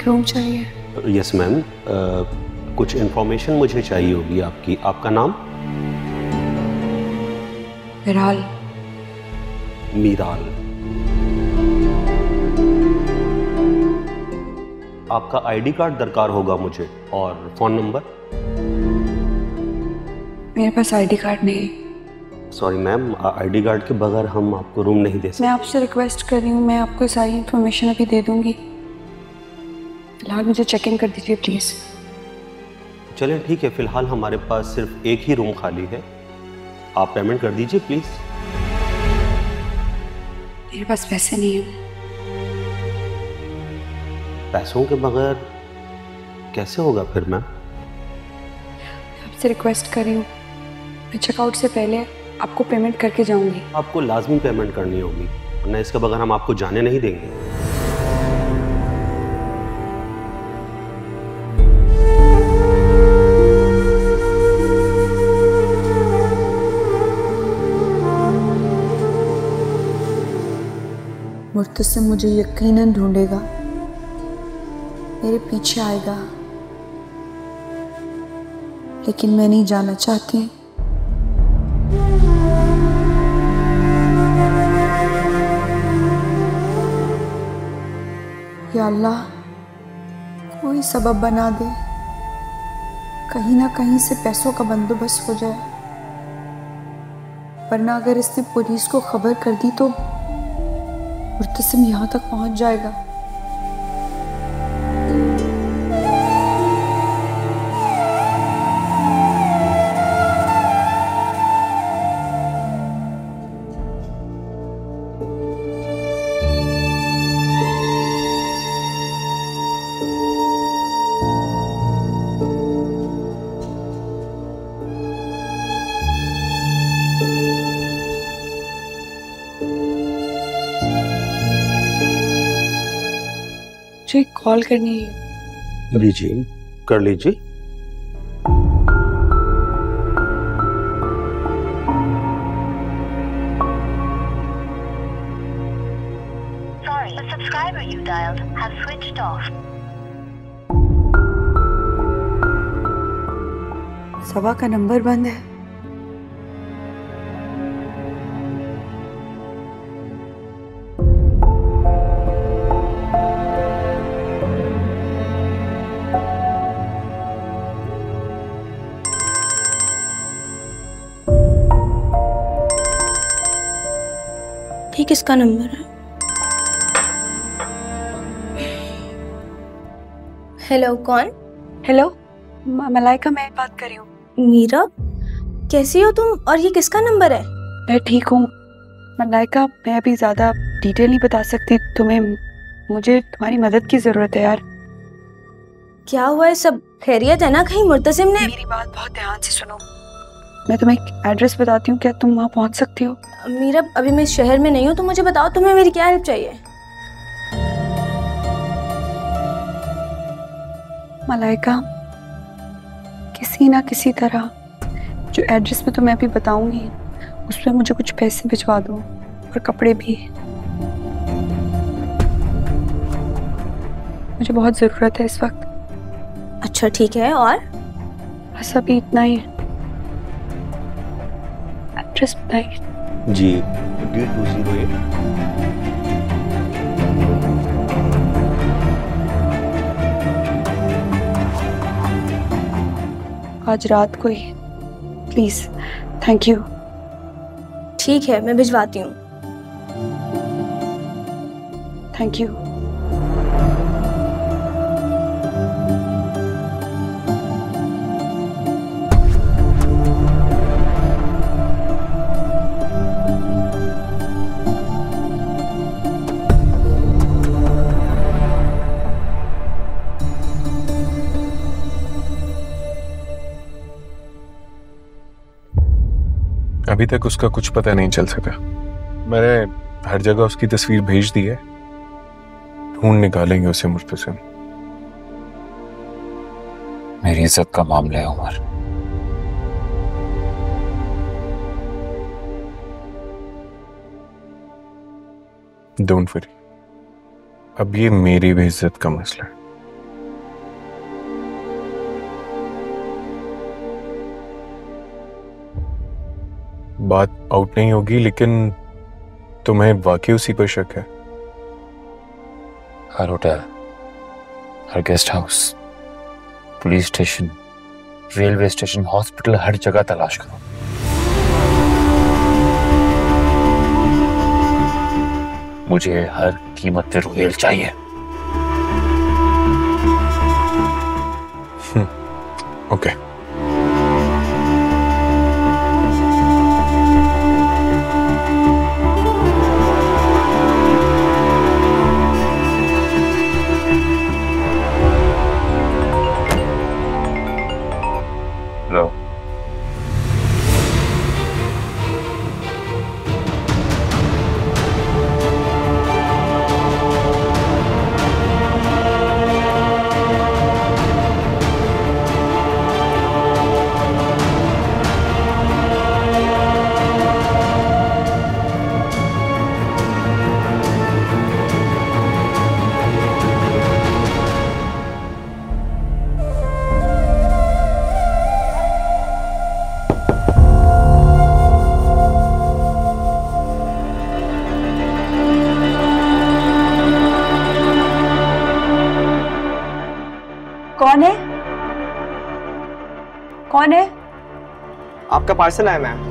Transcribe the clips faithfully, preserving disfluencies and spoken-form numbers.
एक रूम चाहिए। Yes ma'am, कुछ इन्फॉर्मेशन मुझे चाहिए होगी आपकी। आपका नाम? मीराल। मीराल, आपका आईडी कार्ड दरकार होगा मुझे, और फोन नंबर? मेरे पास आईडी कार्ड नहीं। सॉरी मैम, आईडी कार्ड के बगैर हम आपको रूम नहीं दे सकते। मैं आपसे रिक्वेस्ट कर रही हूँ, मैं आपको सारी इन्फॉर्मेशन अभी दे दूँगी। फिलहाल मुझे चेक इन कर दीजिए प्लीज़। चलें ठीक है, फ़िलहाल हमारे पास सिर्फ एक ही रूम खाली है, आप पेमेंट कर दीजिए प्लीज़। मेरे पास पैसे नहीं हैं। पैसों के बगैर कैसे होगा फिर मैम? आपसे रिक्वेस्ट कर रही हूँ, मैं चेकआउट से पहले आपको पेमेंट करके जाऊँगी। आपको लाजमी पेमेंट करनी होगी, वरना इसके बगैर हम आपको जाने नहीं देंगे। मुर्तसिम मुझे यकीनन ढूंढेगा, मेरे पीछे आएगा, लेकिन मैं नहीं जाना चाहती। या अल्लाह, कोई सबब बना दे, कहीं ना कहीं से पैसों का बंदोबस्त हो जाए, वरना अगर इसने पुलिस को खबर कर दी तो मुर्तसिम यहाँ तक पहुँच जाएगा। मुझे कॉल करनी है। जी जी, कर लीजिए। Sorry, the subscriber you dialed has switched off. सवा का नंबर बंद है। किसका नंबर है? हेलो, कौन? हेलो, मलाइका मैं बात कर रही हूँ। मीरब, कैसी हो तुम, और ये किसका नंबर है? मैं ठीक हूँ मलाइका, मैं अभी ज़्यादा डिटेल नहीं बता सकती तुम्हें, मुझे तुम्हारी मदद की ज़रूरत है यार। क्या हुआ है, सब खैरियत है ना? कहीं मुर्तसिम ने? मेरी बात बहुत ध्यान से सुनो, मैं तुम्हें एक एड्रेस बताती हूँ, क्या तुम वहाँ पहुँच सकती हो? मीरब, अभी मैं इस शहर में नहीं हूँ, तो मुझे बताओ तुम्हें मेरी क्या हेल्प चाहिए? मलाइका, किसी ना किसी तरह जो एड्रेस मैं तुम्हें अभी बताऊँगी उस पर मुझे कुछ पैसे भिजवा दो, और कपड़े भी, मुझे बहुत ज़रूरत है इस वक्त। अच्छा ठीक है, और बस अभी इतना ही है। एड्रेस बताइए। जी, डी टू जीरो एट। आज रात को ही प्लीज। Thank you. ठीक है, मैं भिजवाती हूँ। Thank you. अभी तक उसका कुछ पता नहीं चल सका, मैंने हर जगह उसकी तस्वीर भेज दी है, ढूंढ निकालेंगे उसे मुर्तसिम। मेरी इज्जत का मामला है उमर, डोंट वरी, अब ये मेरी भी इज्जत का मसला है। बात आउट नहीं होगी, लेकिन तुम्हें वाकई उसी पर शक है। हर होटल, हर guest house, police station, railway station, hospital, हर जगह तलाश करो। मुझे हर कीमत पे रुहेल चाहिए। ओके। कौन है? कौन है? आपका पार्सल आया मैम।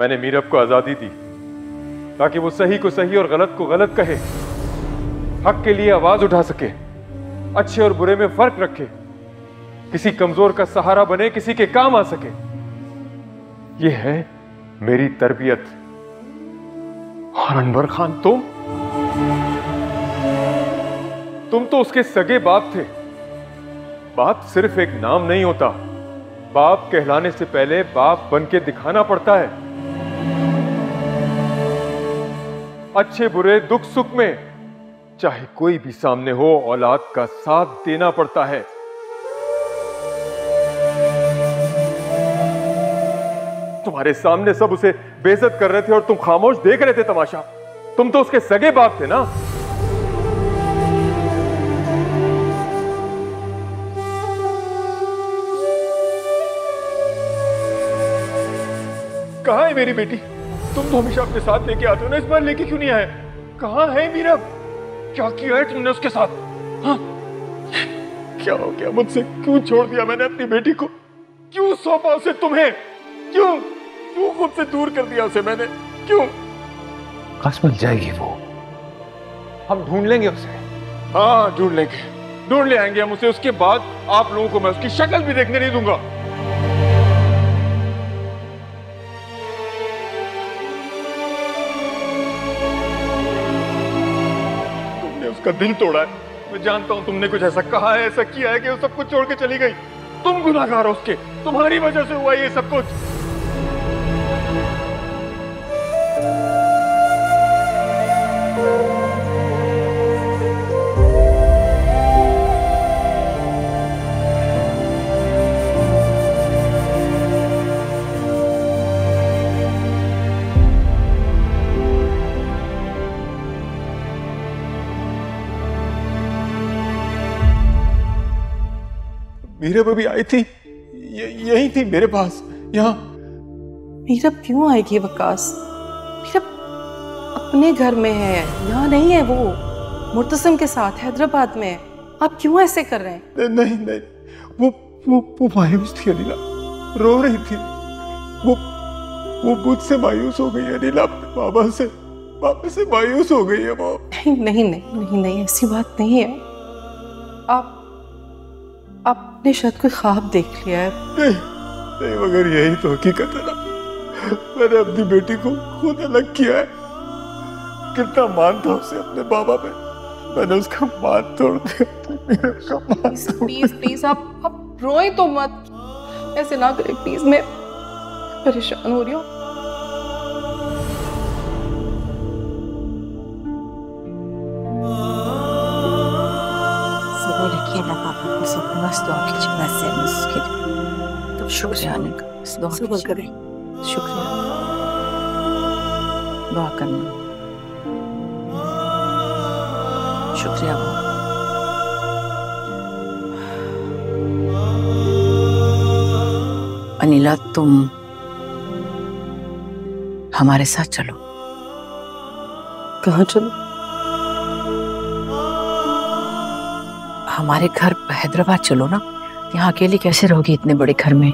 मैंने मीरब को आज़ादी दी ताकि वो सही को सही और गलत को गलत कहे, हक के लिए आवाज उठा सके, अच्छे और बुरे में फर्क रखे, किसी कमजोर का सहारा बने, किसी के काम आ सके। ये है मेरी तरबियत। और अनवर खान, तुम तुम तो उसके सगे बाप थे। बाप सिर्फ एक नाम नहीं होता, बाप कहलाने से पहले बाप बन के दिखाना पड़ता है। अच्छे बुरे, दुख सुख में, चाहे कोई भी सामने हो, औलाद का साथ देना पड़ता है। तुम्हारे सामने सब उसे बेइज्जत कर रहे थे और तुम खामोश देख रहे थे तमाशा। तुम तो उसके सगे बाप थे ना। कहाँ है मेरी बेटी? तुम तो हमेशा अपने साथ लेके आते हो ना, इस बार लेके क्यों नहीं आए? कहाँ है मीरब? क्या किया है तुमने उसके साथ? हाँ? क्या हो गया मुझसे? क्यों छोड़ दिया मैंने अपनी बेटी को? क्यों सौंपा उसे तुम्हें? क्यों क्यों खुद से दूर कर दिया उसे मैंने? क्यों? कसम जाएगी वो। हम ढूंढ लेंगे उसे। हाँ, ढूंढ लेंगे, ढूंढ ले आएंगे हम उसे। उसके बाद आप लोगों को मैं उसकी शक्ल भी देखने नहीं दूंगा। का दिल तोड़ा है, मैं जानता हूँ। तुमने कुछ ऐसा कहा है, ऐसा किया है कि वो सब कुछ छोड़ के चली गई। तुम गुनाहगार हो उसके, तुम्हारी वजह से हुआ ये सब कुछ। मीरब अभी आई थी, यही थी मेरे पास यहाँ। मीरब क्यों आएगी वकास? मीरब अपने घर में है, यहाँ नहीं है, वो मुर्तसिम के साथ हैदराबाद में है। आप क्यों ऐसे कर रहे हैं? नहीं नहीं, वो वो वो मायूस थी अनिला, रो रही थी। वो वो मुझसे मायूस हो गई अनिला, बाबा से बाबा से मायूस हो गई है वो। नहीं नहीं नहीं नहीं नहीं, ऐसी बात नहीं है। आप आपने शायद कोई ख्वाब देख लिया है। नहीं नहीं, मगर यही तो हकीकत है ना। मैंने अपनी बेटी को खुद अलग किया है। कितना मान था उसे अपने बाबा पे, मैंने उसका मान तोड़ दिया। प्लीज प्लीज प्लीज, आप आप रोए तो मत, ऐसे ना करें प्लीज, मैं परेशान हो रही हूँ। शुक्रिया करें, शुक्रिया, दुआ करना, शुक्रिया। अनिला तुम हमारे साथ चलो। कहाँ चलो? हमारे घर हैदराबाद चलो ना, यहाँ अकेली कैसे रहोगी इतने बड़े घर में?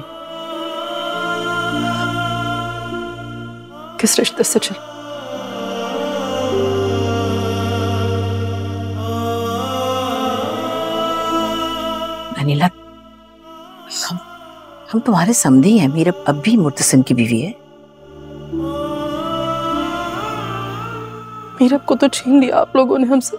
किस रिश्ते से चल? अनिला हम हम तुम्हारे समधी हैं। मीरब अब भी मुर्तसिम की बीवी है। मीरब को तो छीन लिया आप लोगों ने हमसे।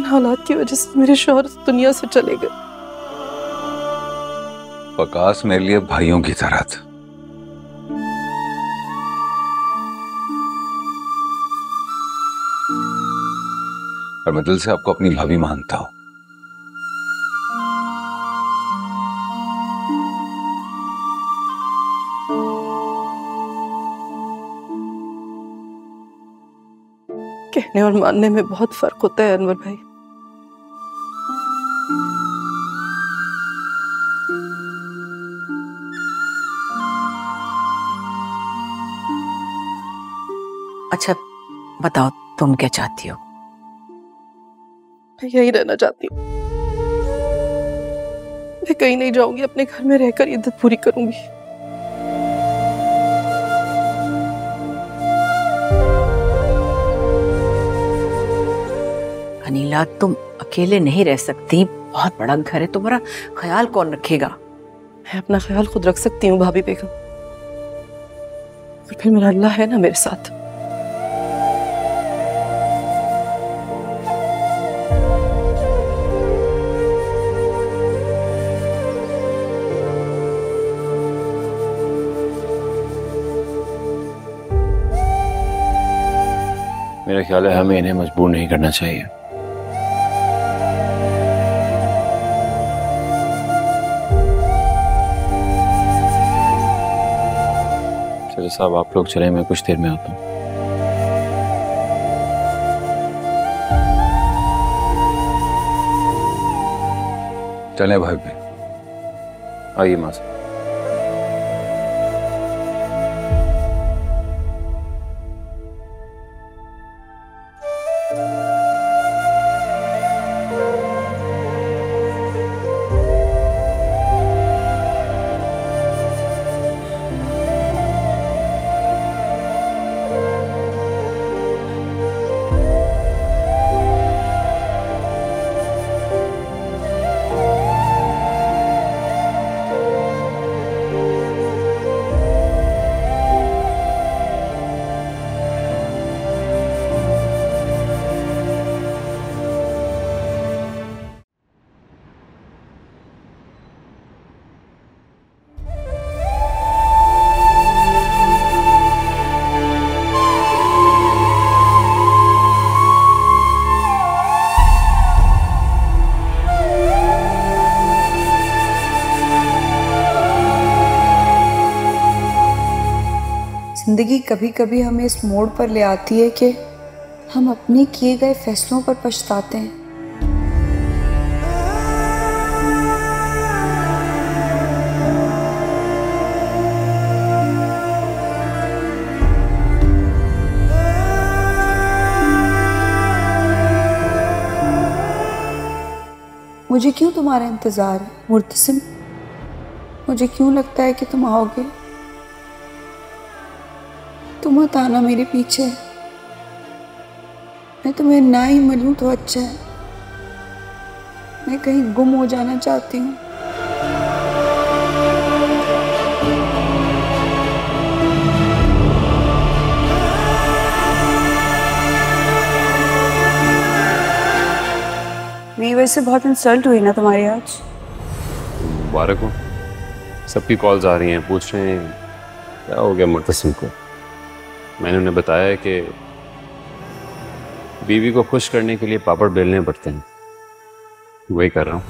इन हालात की वजह से मेरे शौहर दुनिया से चले गए। वकास मेरे लिए भाइयों की तरह था। और मैं दिल से आपको अपनी भाभी मानता हूं। कहने और मानने में बहुत फर्क होता है अनवर भाई। अच्छा बताओ तुम क्या चाहती हो? मैं यही रहना चाहती हूँ। मैं कहीं नहीं जाऊंगी, अपने घर में रहकर इद्दत पूरी करूंगी। अनिला तुम अकेले नहीं रह सकती, बहुत बड़ा घर है, तुम्हारा ख्याल कौन रखेगा? मैं अपना ख्याल खुद रख सकती हूँ भाभी बेगम, और फिर मेरा अल्लाह है ना मेरे साथ। मेरा ख्याल है हमें इन्हें मजबूर नहीं करना चाहिए। चलो साहब आप लोग चले, मैं कुछ देर में आता हूँ। चले भाई भाई, आइए माँ साहब। जिंदगी कभी कभी हमें इस मोड़ पर ले आती है कि हम अपने किए गए फैसलों पर पछताते हैं। मुझे क्यों तुम्हारा इंतज़ार है मुर्तसिम? मुझे क्यों लगता है कि तुम आओगे? तुम ताना मेरे पीछे है। मैं तुम्हें ना ही मिलूं तो अच्छा है। मैं कहीं गुम हो जाना चाहती हूँ। वीवर से बहुत इंसल्ट हुई ना तुम्हारी आज। मुबारक हो। सबकी कॉल्स आ रही हैं, पूछ रहे हैं क्या हो गया मुर्तसिम को। मैंने उन्हें बताया कि बीवी को खुश करने के लिए पापड़ बेलने पड़ते हैं, वही कर रहा हूँ।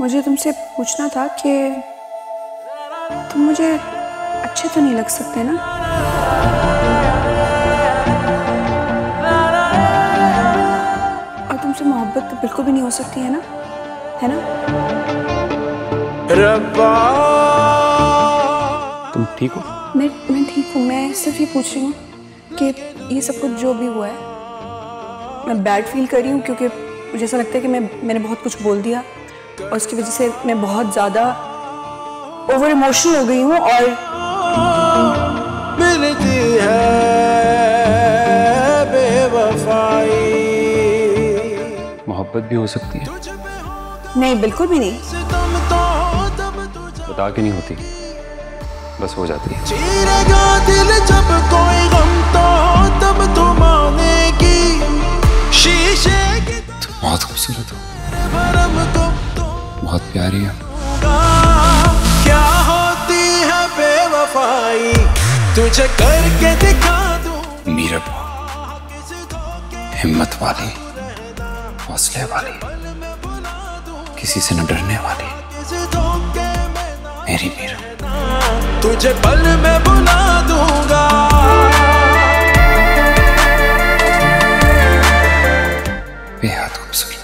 मुझे तुमसे पूछना था कि तुम मुझे अच्छे तो नहीं लग सकते ना? और तुमसे मोहब्बत तो बिल्कुल भी नहीं हो सकती है ना, है ना? रब्बा तुम ठीक हो? मैं मैं ठीक हूँ। मैं सिर्फ ये पूछ रही हूँ कि ये सब कुछ जो भी हुआ है, मैं बैड फील कर रही हूँ क्योंकि मुझे ऐसा लगता है कि मैं मैंने बहुत कुछ बोल दिया और उसकी वजह से मैं बहुत ज़्यादा ओवर इमोशनल हो गई हूँ। और मिलती है बेवफाई, मोहब्बत भी हो सकती है? नहीं, बिल्कुल भी नहीं। बता के नहीं होती, बस हो जाती है। जब कोई गम तो तब तो मानेगी। शीशे की तुम बहुत खूबसूरत हो, बहुत प्यारी है। क्या होती है बेवफाई, तुझे करके दिखा दूं। मीरब हिम्मत वाली, हौसले वाली, किसी से न डरने वाली मेरी मीरब। तुझे पल में बुला दूंगा। बेहद खूबसूरत,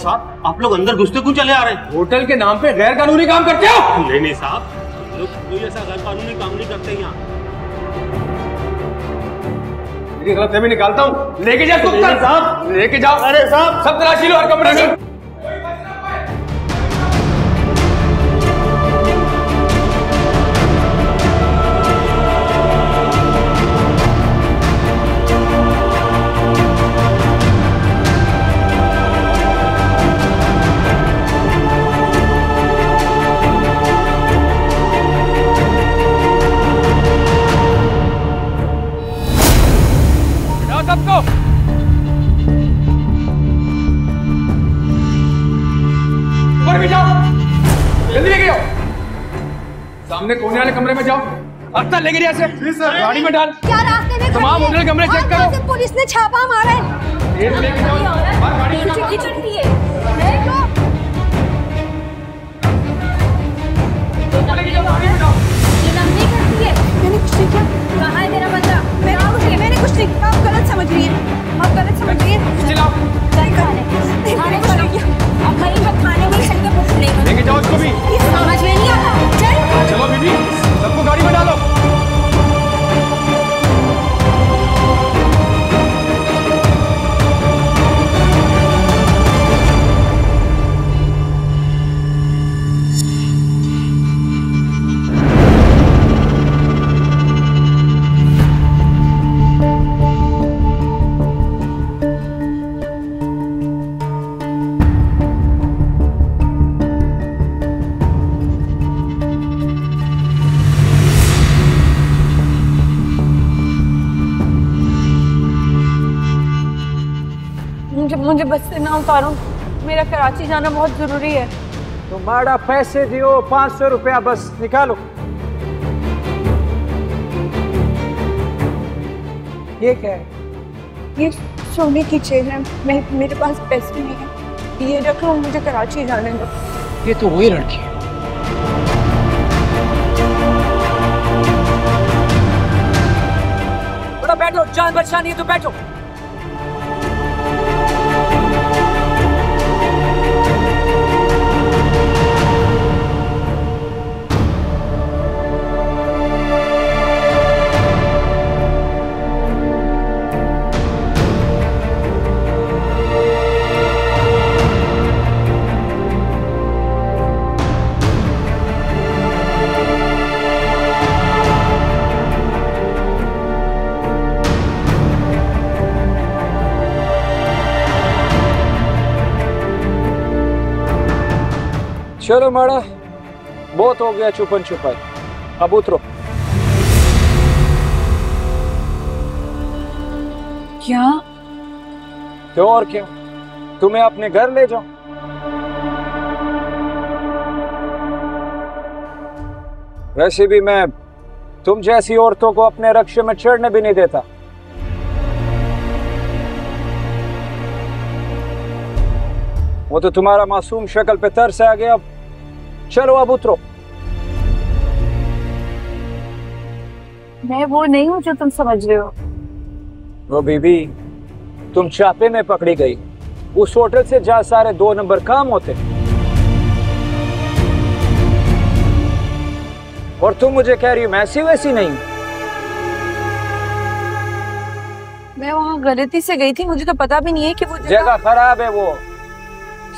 साहब आप लोग अंदर घुसते क्यों चले आ रहे हैं? होटल के नाम पे गैर कानूनी काम करते हो? नहीं नहीं साहब, हम लोग कोई ऐसा गैर कानूनी काम नहीं करते यहाँ। मेरी गलतफहमी निकालता हूँ, लेके जाओ तुम तक साहब, लेके जाओ। अरे साहब सब तलाशी लो और कमरे में। सामने कोने वाले कमरे में जाओ, अत्ता लेके जा से गाड़ी में डाल। क्या रास्ते में तमाम होटल कमरे चेक करो। पुलिस ने छापा मारा है। तेज लेके जाओ, बाहर गाड़ी में डाल। किचन भी है, देखो लेके जाओ, गाड़ी में डाल। ये नंदी करती है। मैंने कुछ नहीं किया, कहां है तेरा बंदा? मैं कुछ नहीं, मैंने कुछ नहीं किया। आप गलत समझ रही है, आप गलत समझ रही है। चलाओ जाइए खाने, खाने पर आप खाइए। मत खाने में चल के भूख नहीं। लेके जाओ उसको भी। ना हूँ कारून, मेरा कराची जाना बहुत जरूरी है। तुम्हारा पैसे दियो, पाँच सौ रुपया बस निकालो। ये क्या है? ये सोने की चेन है, मैं मेरे पास पैसे नहीं है, ये रख लो, मुझे कराची जाने दो। ये तो वही लड़की है। बैठो, जान बचानी है तो बैठो। चलो माड़ा, बहुत हो गया छुपन छुपाई, अब उतरो। क्या? क्यों और क्यों, तुम्हें अपने घर ले जाओ। वैसे भी मैं तुम जैसी औरतों को अपने रक्षे में चढ़ने भी नहीं देता। वो तो तुम्हारा मासूम शक्ल पे तरस आ गया। अब चलो, अब उतरो। मैं वो नहीं हूँ जो तुम समझ रहे हो। वो बीबी, तुम छापे में पकड़ी गई उस होटल से जहाँ सारे दो नंबर काम होते, और तुम मुझे कह रही हो मैं ऐसी वैसी नहीं। मैं वहाँ गलती से गई थी, मुझे तो पता भी नहीं है कि वो जगह खराब है, वो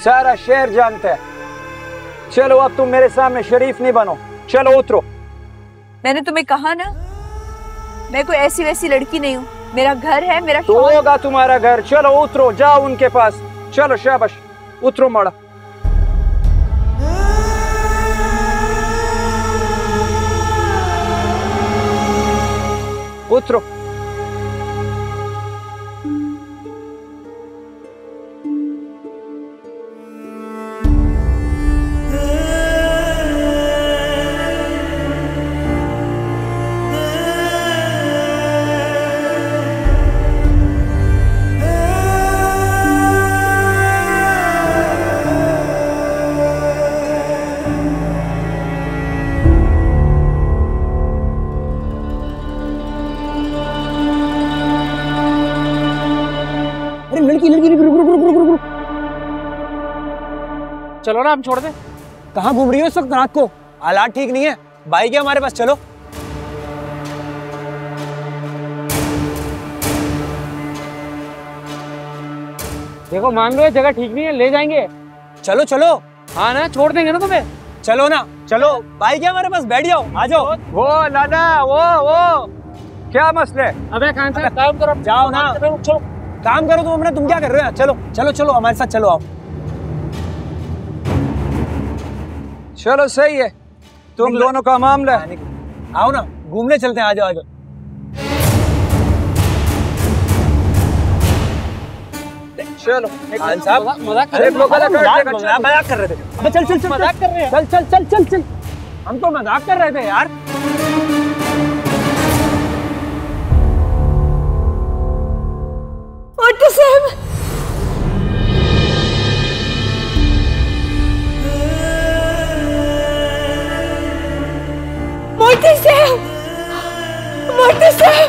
सारा शहर जानता है। चलो, अब तुम मेरे सामने शरीफ नहीं बनो, चलो उतरो। मैंने तुम्हें कहा ना, मैं कोई ऐसी वैसी लड़की नहीं हूँ, मेरा घर है, मेरा तो होगा तुम्हारा घर। चलो उतरो, जाओ उनके पास, चलो शाबाश, उतरो माड़ा। उतरो। चलो ना, हम छोड़ दे। कहाँ घूम रही हो इस वक्त रात को? हालात ठीक नहीं है, बाइक है हमारे पास, चलो। देखो मान लो जगह ठीक नहीं है, ले जाएंगे। चलो चलो। हाँ ना, छोड़ देंगे ना तुम्हें। चलो ना, चलो, बाइक है हमारे पास, बैठ जाओ, आ जाओ। वो लादा, वो वो क्या मसले? अबे कहाँ से? काम करो, जाओ ना, काम करो तुम अपना, तुम क्या कर रहे हो? चलो चलो चलो, हमारे साथ चलो, आओ। चलो सही है, तुम दोनों का मामला है, आओ ना, घूमने चलते हैं, आ जाओ आ जाओ। चलो साहब, मजाक कर रहे थे। अबे चल चल चल, मजाक कर रहे हैं, चल चल चल चल चल। हम तो मजाक कर रहे थे यार। मुर्तसिम, मुर्तसिम,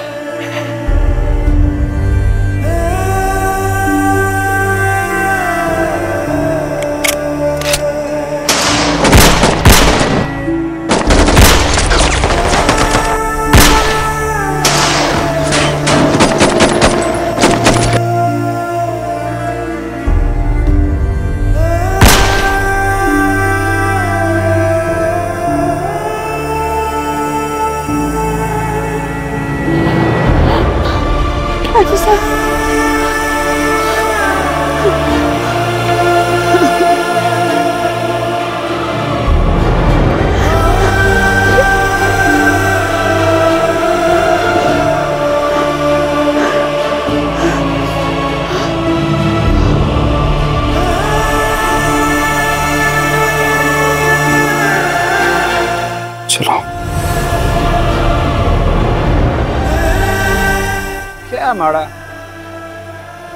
क्या माड़ा?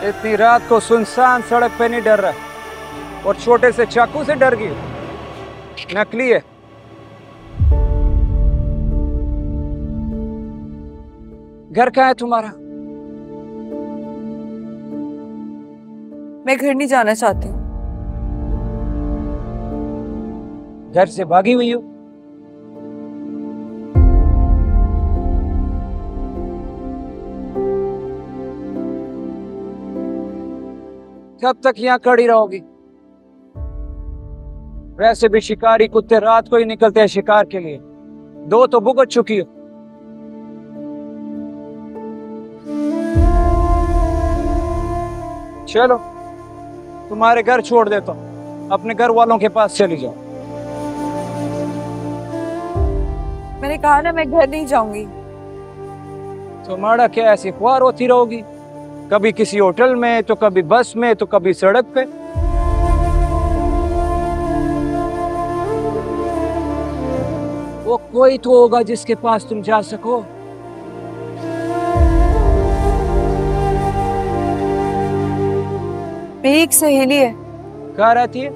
इतनी रात को सुनसान सड़क पे नहीं डर रहा और छोटे से चाकू से डर गई। नकली है। घर कहाँ है तुम्हारा? मैं घर नहीं जाना चाहती हूँ। घर से भागी हुई हो? कब तक यहाँ खड़ी रहोगी? वैसे भी शिकारी कुत्ते रात को ही निकलते हैं शिकार के लिए। दो तो भुगत चुकी हो। चलो तुम्हारे घर छोड़ देता हूँ, अपने घर वालों के पास चली जाओ। मैंने कहा ना मैं घर नहीं जाऊंगी। तुम्हारा क्या ऐसी ख्वार होती रहोगी? कभी किसी होटल में तो कभी बस में तो कभी सड़क पे। वो कोई तो होगा जिसके पास तुम जा सको। एक सहेली है। कहाँ रहती है?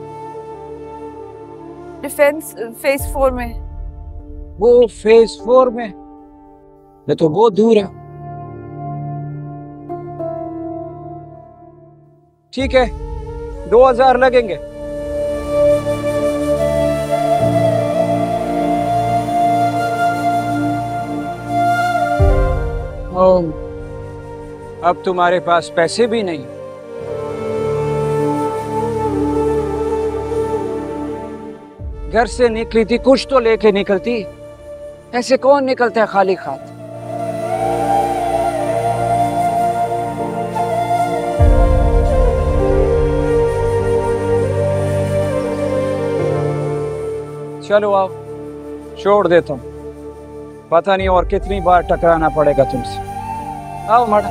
डिफेंस फेज फोर में। वो फेज फोर में? मैं तो बहुत दूर है। ठीक है, दो हजार लगेंगे। ओ, अब तुम्हारे पास पैसे भी नहीं। घर से निकली थी, कुछ तो लेके निकलती। ऐसे कौन निकलता है खाली हाथ? चलो आओ, छोड़ देता हूँ। पता नहीं और कितनी बार टकराना पड़ेगा तुमसे। आओ मैडम।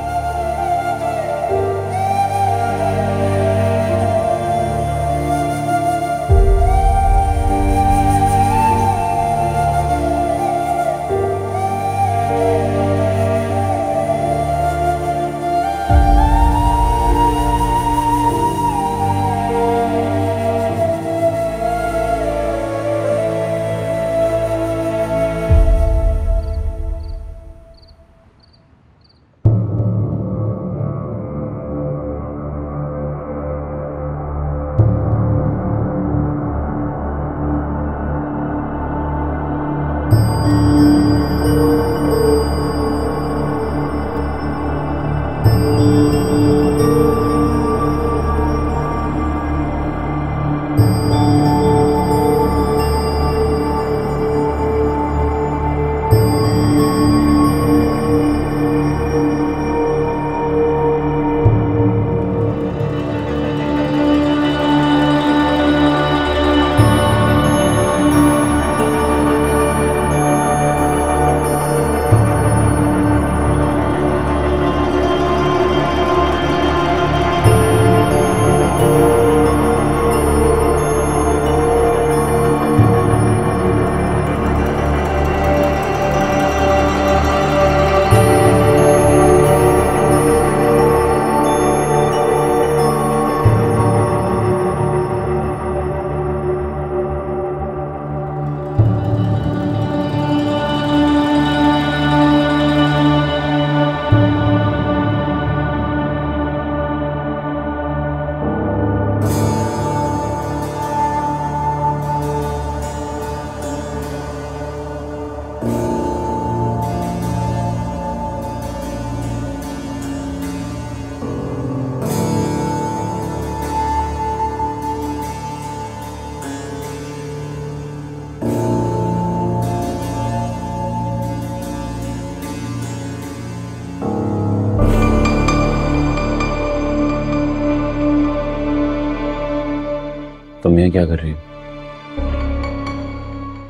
तुम्हें क्या कर रही हो?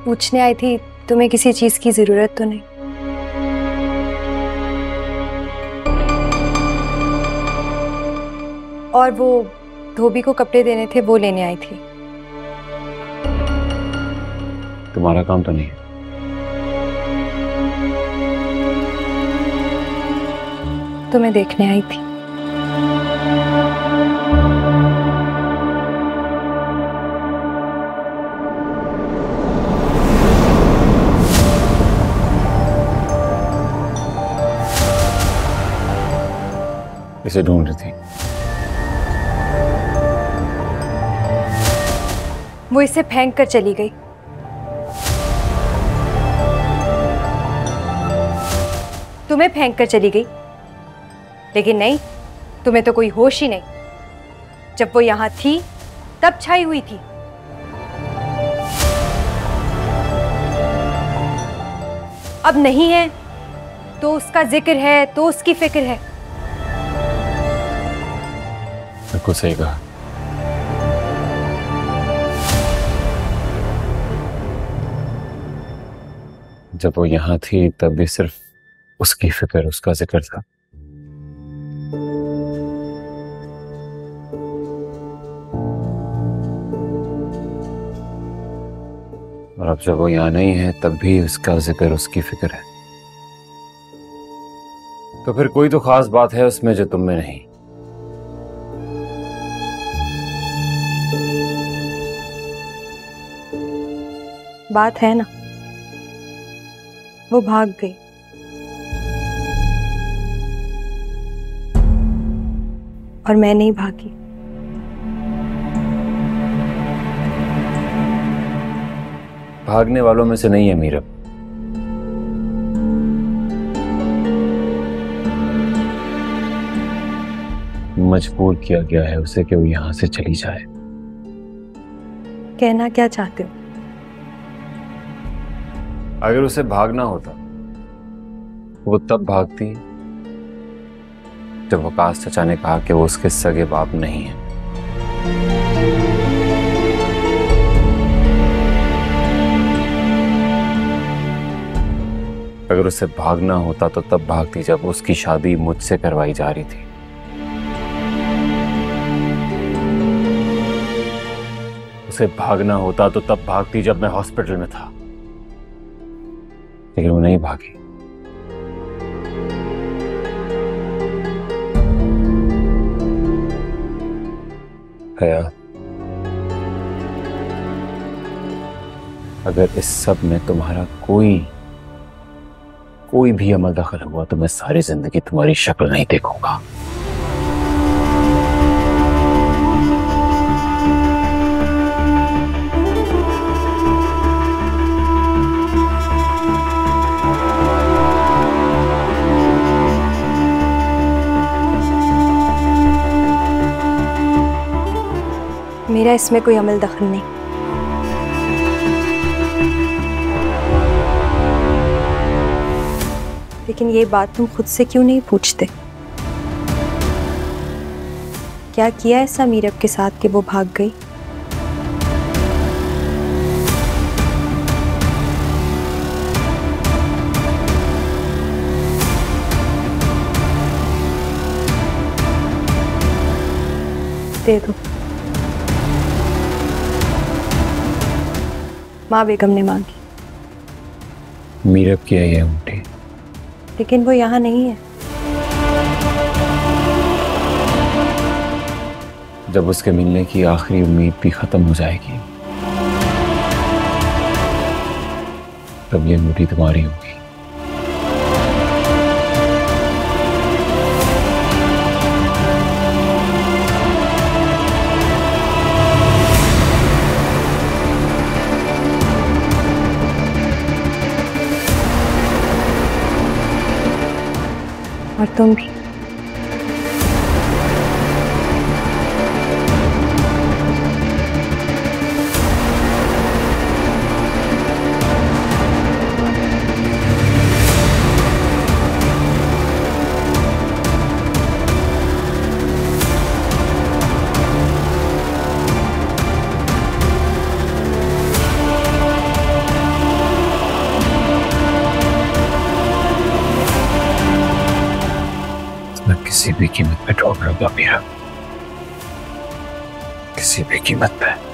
पूछने आई थी तुम्हें किसी चीज की जरूरत तो नहीं। और वो धोबी को कपड़े देने थे, वो लेने आई थी। तुम्हारा काम तो नहीं है। तुम्हें देखने आई थी। इसे ढूंढ रही थी। वो इसे फेंक कर चली गई। तुम्हें फेंक कर चली गई, लेकिन नहीं, तुम्हें तो कोई होश ही नहीं। जब वो यहाँ थी तब छाई हुई थी। अब नहीं है तो उसका जिक्र है, तो उसकी फिक्र है। बिल्कुल सही कहा। जब वो यहाँ थी तब भी सिर्फ उसकी फिक्र, उसका जिक्र था। और अब जब वो यहाँ नहीं है तब भी उसका जिक्र, उसकी फिक्र है। तो फिर कोई तो खास बात है उसमें जो तुम में नहीं। बात है ना, वो भाग गई। और मैं नहीं भागी। भागने वालों में से नहीं है मीरब। मजबूर किया गया है उसे कि वो यहां से चली जाए। कहना क्या चाहते हो? अगर उसे भागना होता वो तब भागती जब वकास चाचा ने कहा कि वो उसके सगे बाप नहीं है। अगर उसे भागना होता तो तब भागती जब उसकी शादी मुझसे करवाई जा रही थी। उसे भागना होता तो तब भागती जब मैं हॉस्पिटल में था, लेकिन वो नहीं भागी। अगर इस सब में तुम्हारा कोई कोई भी अमल दाखिल हुआ तो मैं सारी जिंदगी तुम्हारी शक्ल नहीं देखूंगा। मेरा इसमें कोई अमल दखल नहीं। लेकिन ये बात तुम खुद से क्यों नहीं पूछते? क्या किया ऐसा मीरब के साथ कि वो भाग गई? दे दो। माँ बेगम ने मांगी। मीरब की आई है उंटी, लेकिन वो यहाँ नहीं है। जब उसके मिलने की आखिरी उम्मीद भी खत्म हो जाएगी तब ये मुट्ठी तुम्हारी होगी। और तुम भी किसी भी कीमत पे ठोकरोगा मेरा, किसी भी कीमत पे।